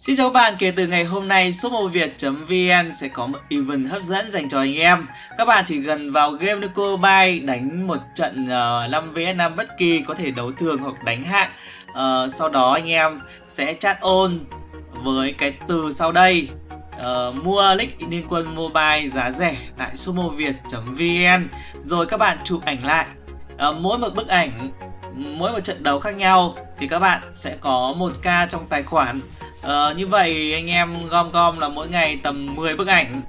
Xin chào các bạn, kể từ ngày hôm nay sumoviet.vn sẽ có một event hấp dẫn dành cho anh em. Các bạn chỉ cần vào game Liên Quân Mobile đánh một trận 5 vs 5 bất kỳ, có thể đấu thường hoặc đánh hạng. Sau đó anh em sẽ chat on với cái từ sau đây: mua nick Liên Quân Mobile giá rẻ tại sumoviet.vn. Rồi các bạn chụp ảnh lại, mỗi một bức ảnh, mỗi một trận đấu khác nhau thì các bạn sẽ có 1k trong tài khoản. Như vậy anh em gom là mỗi ngày tầm 10 bức ảnh,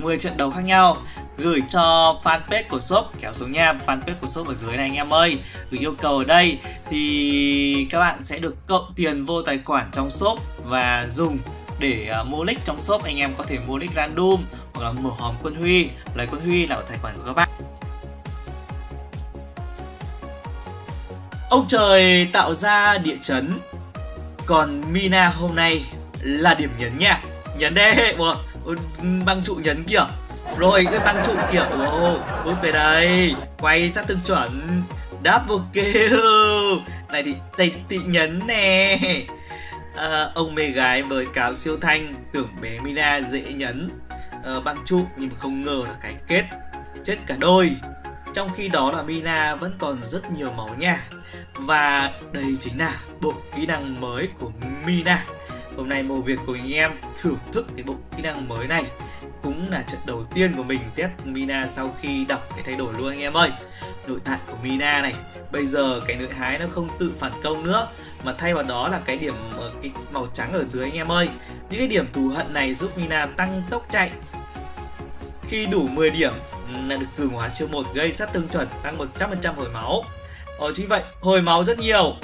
10 trận đấu khác nhau, gửi cho fanpage của shop, kéo xuống nha, fanpage của shop ở dưới này anh em ơi. Gửi yêu cầu ở đây thì các bạn sẽ được cộng tiền vô tài khoản trong shop và dùng để mua nick trong shop. Anh em có thể mua nick random hoặc là mở hòm quân huy, lấy quân huy là tài khoản của các bạn. Ông trời tạo ra địa chấn, còn Mina hôm nay là điểm nhấn nha. Nhấn đê, băng trụ nhấn kìa. Rồi cái băng trụ kìa, hút về đây. Quay sát từng chuẩn. Double kill. Này thì tị nhấn nè. Ông mê gái với cáo siêu thanh, tưởng bé Mina dễ nhấn băng trụ, nhưng mà không ngờ là cái kết. Chết cả đôi. Trong khi đó là Mina vẫn còn rất nhiều máu nha. Và đây chính là bộ kỹ năng mới của Mina. Hôm nay mô việc của anh em thưởng thức cái bộ kỹ năng mới này. Cũng là trận đầu tiên của mình test Mina sau khi đọc cái thay đổi luôn anh em ơi. Nội tại của Mina này, bây giờ cái nữ hái nó không tự phản công nữa, mà thay vào đó là cái điểm cái màu trắng ở dưới anh em ơi. Những cái điểm thù hận này giúp Mina tăng tốc chạy. Khi đủ 10 điểm là được cường hóa chiêu 1 gây sát thương chuẩn, tăng 100% hồi máu. Chính vậy, hồi máu rất nhiều.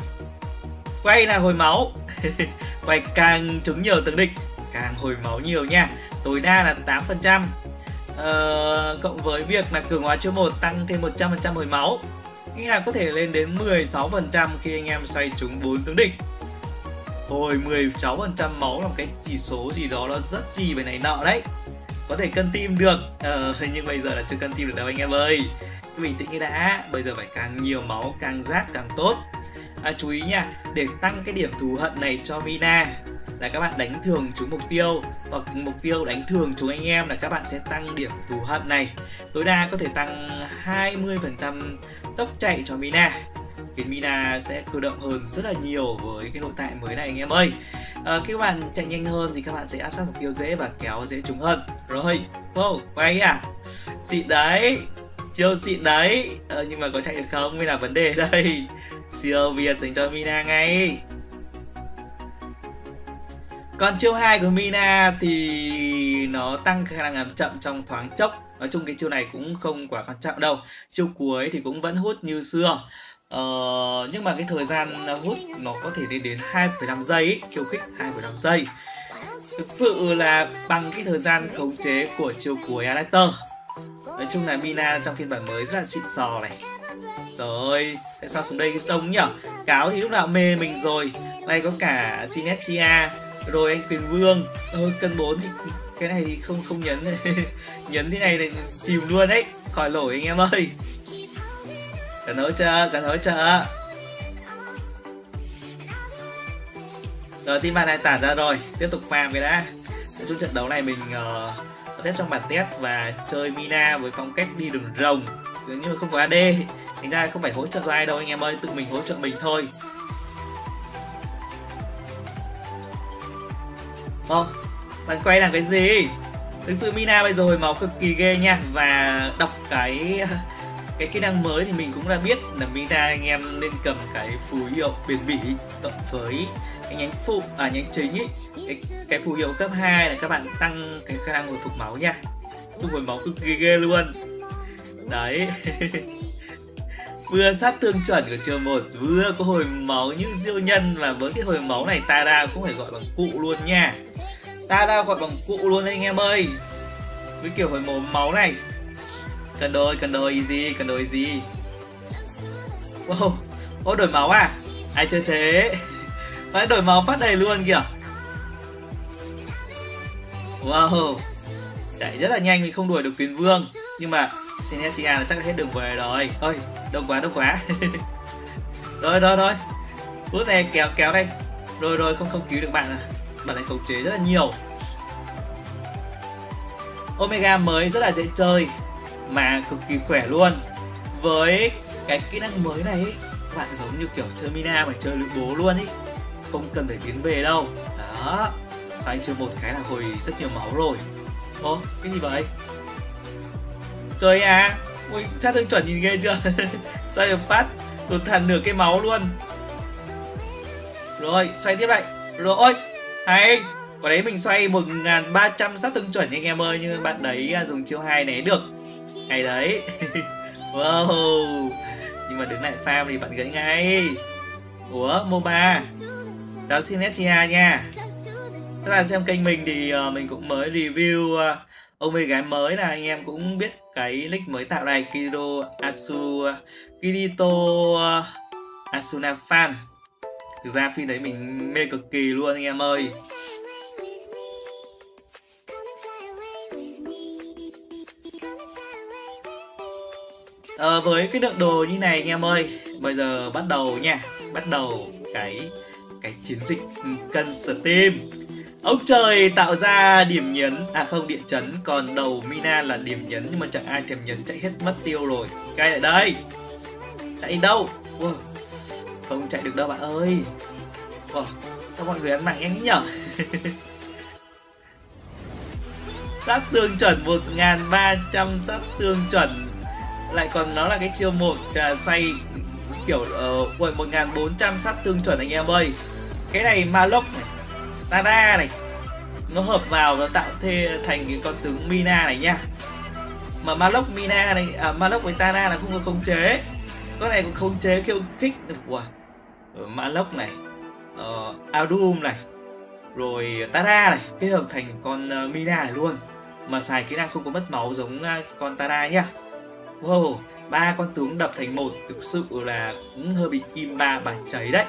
Quay là hồi máu. Quay càng trúng nhiều tướng địch càng hồi máu nhiều nha. Tối đa là 8%. Cộng với việc là cường hóa chiêu 1 tăng thêm 100% hồi máu, nghĩa là có thể lên đến 16% khi anh em xoay trúng 4 tướng địch. Hồi 16% máu là một cái chỉ số gì đó nó rất gì về này nọ đấy. Có thể cân team được, nhưng bây giờ là chưa cân team được đâu anh em ơi. Bình tĩnh cái đã, bây giờ phải càng nhiều máu càng rát càng tốt. Chú ý nha, để tăng cái điểm thù hận này cho Mina là các bạn đánh thường trúng mục tiêu, hoặc mục tiêu đánh thường trúng anh em là các bạn sẽ tăng điểm thù hận này. Tối đa có thể tăng 20% tốc chạy cho Mina, khiến Mina sẽ cử động hơn rất là nhiều với cái nội tại mới này anh em ơi. Khi các bạn chạy nhanh hơn thì các bạn sẽ áp sát mục tiêu dễ và kéo dễ trúng hơn. Rồi, quay à, xịn đấy, chiêu xịn đấy. Nhưng mà có chạy được không mới là vấn đề đây. Siêu Việt dành cho Mina ngay. Còn chiêu 2 của Mina thì nó tăng khả năng làm chậm trong thoáng chốc. Nói chung cái chiêu này cũng không quá quan trọng đâu. Chiêu cuối thì cũng vẫn hút như xưa. Nhưng mà cái thời gian hút nó có thể đến 2,5 giây ý, khiêu khích 2,5 giây. Thực sự là bằng cái thời gian khống chế của chiêu cuối Adapter. Nói chung là Mina trong phiên bản mới rất là xịn sò này. Trời ơi, tại sao xuống đây cái đông nhở? Cáo thì lúc nào mê mình rồi. Nay có cả Sinestria, rồi anh Quyền Vương. Cân 4 thì cái này thì không nhấn. Nhấn thế này thì chìm luôn đấy. Khỏi lỗi anh em ơi. Cần hỗ trợ, cần hỗ trợ. Rồi team bạn này tản ra rồi, tiếp tục farm cái đã. Trong trận đấu này mình test trong bản test và chơi Mina với phong cách đi đường rồng, nhưng mà không có AD, thành ra không phải hỗ trợ cho ai đâu anh em ơi, tự mình hỗ trợ mình thôi. Bạn quay làm cái gì? Thực sự Mina bây giờ hồi máu cực kỳ ghê nha, và đọc cái kỹ năng mới thì mình cũng đã biết là Mina anh em nên cầm cái phù hiệu bền bỉ cộng với cái nhánh phụ ở nhánh chính ý. Cái phù hiệu cấp 2 là các bạn tăng cái khả năng hồi phục máu nha. Hồi máu cực kỳ ghê luôn. Đấy. Vừa sát thương chuẩn của chiều 1, vừa có hồi máu như diêu nhân, và với cái hồi máu này Taara cũng phải gọi bằng cụ luôn nha. Taara gọi bằng cụ luôn anh em ơi. Với kiểu hồi máu này. Cần đôi easy, cần đôi easy. Đổi máu à? Ai chơi thế? Phải đổi máu phát đầy luôn kìa. Wow, chạy rất là nhanh, mình không đuổi được Quyền Vương. Nhưng mà Sinestria là chắc là hết đường về rồi. Ôi, đông quá. Rồi. Phút này kéo đây. Rồi, không cứu được bạn à. bản lĩnh khống chế rất là nhiều. Omega mới rất là dễ chơi mà cực kỳ khỏe luôn. Với cái kỹ năng mới này ấy, các bạn giống như kiểu chơi Mina mà chơi lữ bố luôn ấy, không cần phải biến về đâu. Đó, xoay chơi một cái là hồi rất nhiều máu rồi. Ô, cái gì vậy? Trời à, ui, chat thương chuẩn nhìn ghê chưa? Xoay một phát, tụt hẳn nửa cái máu luôn. Rồi, xoay tiếp lại. Rồi, ôi, hay. Quả đấy mình xoay 1300 sát thương chuẩn anh em ơi. Nhưng bạn đấy dùng chiêu 2 né được. Hay đấy. Wow. Nhưng mà đứng lại farm thì bạn gãy ngay. Ủa, MOBA. Cháu xin Netia nha. Các bạn xem kênh mình thì mình cũng mới review Omega mới, là anh em cũng biết cái nick mới tạo này, Kirito Asuna fan. Thực ra phim đấy mình mê cực kỳ luôn anh em ơi. Với cái lượng đồ như này anh em ơi, bây giờ bắt đầu nha. Bắt đầu cái chiến dịch cân Steam. Ông trời tạo ra điểm nhấn, à không, địa chấn, còn đầu Mina là điểm nhấn. Nhưng mà chẳng ai thèm nhấn, chạy hết mất tiêu rồi. Cay lại đây. Chạy đâu? Wow. Không chạy được đâu bạn ơi. Wow. Sao mọi người ăn mạng anh ấy nhở? Sát tương chuẩn 1300 sát tương chuẩn. Lại còn nó là cái chiêu 1 xoay kiểu 1400 sát tương chuẩn anh em ơi. Cái này Maloch này, Taara này, nó hợp vào nó tạo thành cái con tướng Mina này nha. Mà Maloch Mina này, Maloch với Taara là không có khống chế. Con này cũng khống chế khiêu khích được của Maloch này, Arum này, rồi Taara này, kết hợp thành con Mina này luôn. Mà xài kỹ năng không có mất máu giống con Taara nhá. Wow, ba con tướng đập thành một thực sự là cũng hơi bị kim ba bà cháy đấy.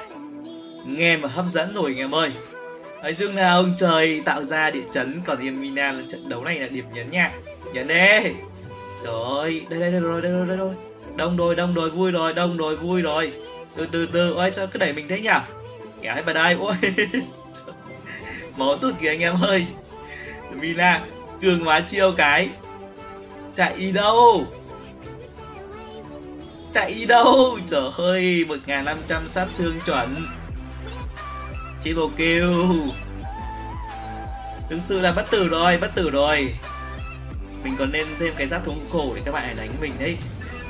Nghe mà hấp dẫn rồi anh em ơi. Nói chung là ông trời tạo ra địa chấn, còn em Mina là trận đấu này là điểm nhấn nha. Nhấn đi. Rồi, đây đây rồi, đây rồi, đây rồi. Đông rồi, vui rồi, đông rồi, vui rồi. Từ từ, ôi sao cứ đẩy mình thế nhỉ? Kéo hết vào đây, ôi. Máu tụt kìa anh em ơi. Mina cường hóa chiêu cái. Chạy đi đâu? Chạy đi đâu? Trời ơi, 1500 sát thương chuẩn. Triple kill. Thực sự là bất tử rồi, Mình còn nên thêm cái giáp thống khổ để các bạn này đánh mình đấy.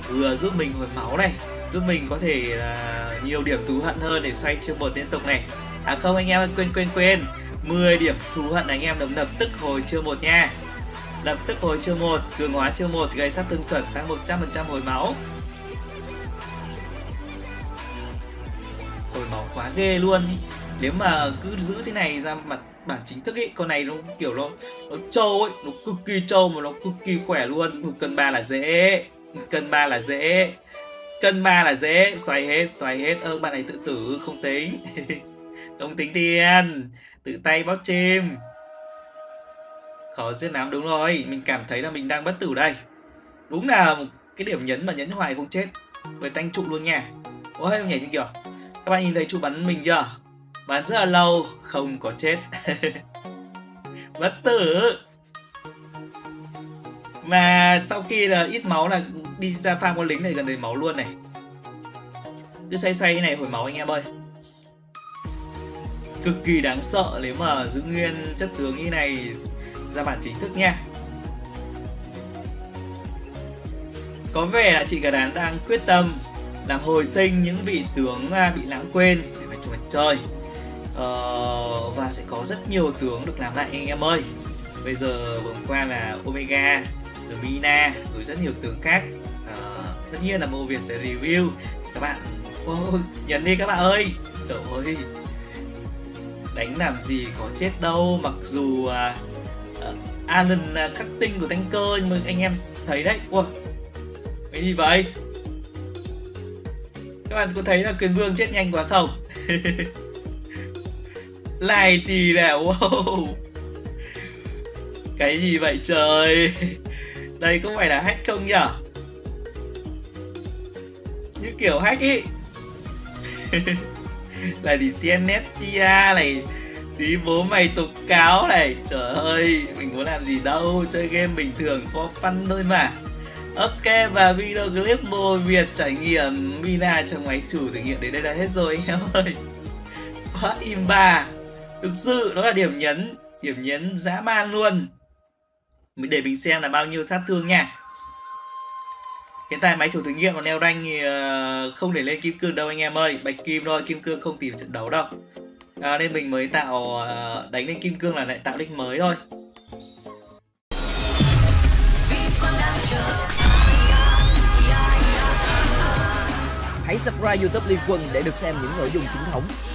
Vừa giúp mình hồi máu này, giúp mình có thể là nhiều điểm thù hận hơn để xoay chiêu 1 liên tục này. À không anh em, quên. 10 điểm thù hận anh em lập tức hồi chiêu 1 nha. Lập tức hồi chiêu 1, cường hóa chiêu 1 gây sát thương chuẩn tăng 100% hồi máu. Hồi máu quá ghê luôn. Nếu mà cứ giữ thế này ra mặt bản chính thức ấy, con này nó kiểu nó trâu ấy, nó cực kỳ trâu mà nó cực kỳ khỏe luôn. Cân ba là dễ, xoay hết. Bạn này tự tử không tính. Không tính tiền, tự tay bóp chim. Khó giết lắm, đúng rồi, mình cảm thấy là mình đang bất tử đây. Đúng là một cái điểm nhấn mà nhấn hoài không chết. Với tanh trụ luôn nha. Ôi nhảy như kiểu. Các bạn nhìn thấy trụ bắn mình chưa? Bắn rất là lâu, không có chết. Bất tử. Mà sau khi là ít máu là đi ra farm con lính này gần đầy máu luôn này. Cứ xoay thế này hồi máu anh em ơi. Cực kỳ đáng sợ nếu mà giữ nguyên chất tướng như này ra bản chính thức nha. Có vẻ là chị Gà Đán đang quyết tâm làm hồi sinh những vị tướng bị lãng quên để mà chúng mình chơi. Và sẽ có rất nhiều tướng được làm lại anh em ơi. Bây giờ vừa qua là Omega, rồi Mina, rồi rất nhiều tướng khác. Tất nhiên là MoViet sẽ review các bạn. Oh, nhấn đi các bạn ơi. Trời ơi, đánh làm gì có chết đâu. Mặc dù Alan khắc tinh của tanker, nhưng mà anh em thấy đấy. Ủa, cái gì vậy? Các bạn có thấy là Quyền Vương chết nhanh quá không? Lại thì là wow. Cái gì vậy trời? Đây có phải là hack không nhở? Như kiểu hack ý. Là đi CNS chia này, Tí bố mày tục cáo này. Trời ơi, mình có làm gì đâu, chơi game bình thường for fun thôi mà. Ok, và video clip Mô Việt trải nghiệm Mina trong máy chủ thử nghiệm đến đây là hết rồi anh em ơi. Quá im bà. Thực sự đó là điểm nhấn dã man luôn. Mình để mình xem là bao nhiêu sát thương nha. Hiện tại máy chủ thử nghiệm của Neon thì không để lên kim cương đâu anh em ơi. Bạch kim thôi, kim cương không tìm trận đấu đâu. Nên mình mới tạo đánh lên kim cương là lại tạo đích mới thôi. Hãy subscribe YouTube Liên Quân để được xem những nội dung chính thống.